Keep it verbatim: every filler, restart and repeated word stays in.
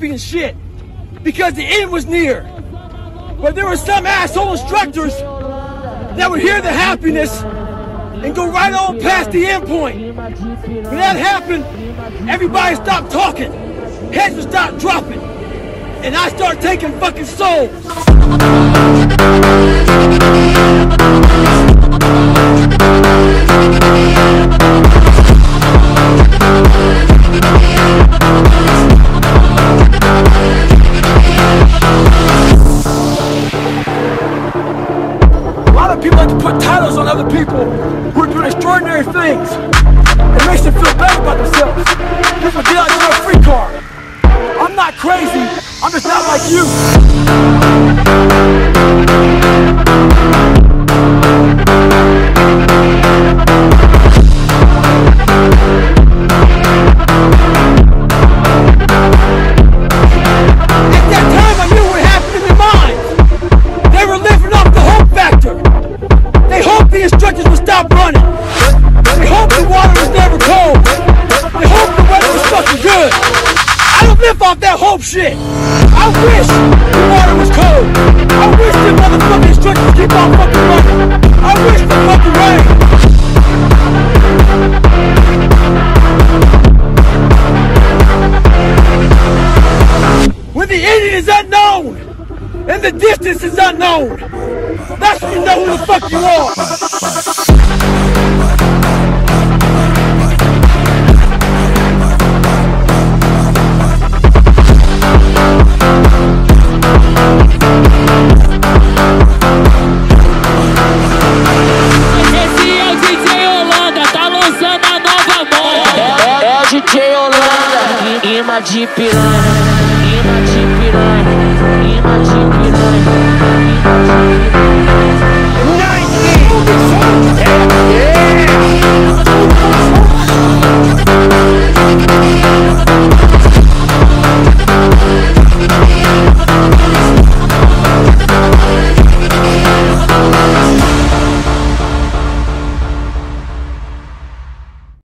champion shit because the end was near. But there were some asshole instructors that would hear the happiness and go right on past the end point. When that happened, everybody stopped talking. Heads would stop dropping. And I start taking fucking souls. A lot of people like to put titles on other people who are doing extraordinary things. It makes them feel bad about themselves. Just to get out of a free car. I'm not crazy, I'm just not like you. Off that hope shit. I wish the water was cold. I wish the motherfucking instructors keep on fucking running. I wish the fucking rain. When the ending is unknown and the distance is unknown, that's when you know who the fuck you are. Rima de piranha, rima de piranha, rima de piranha, rima de piranha.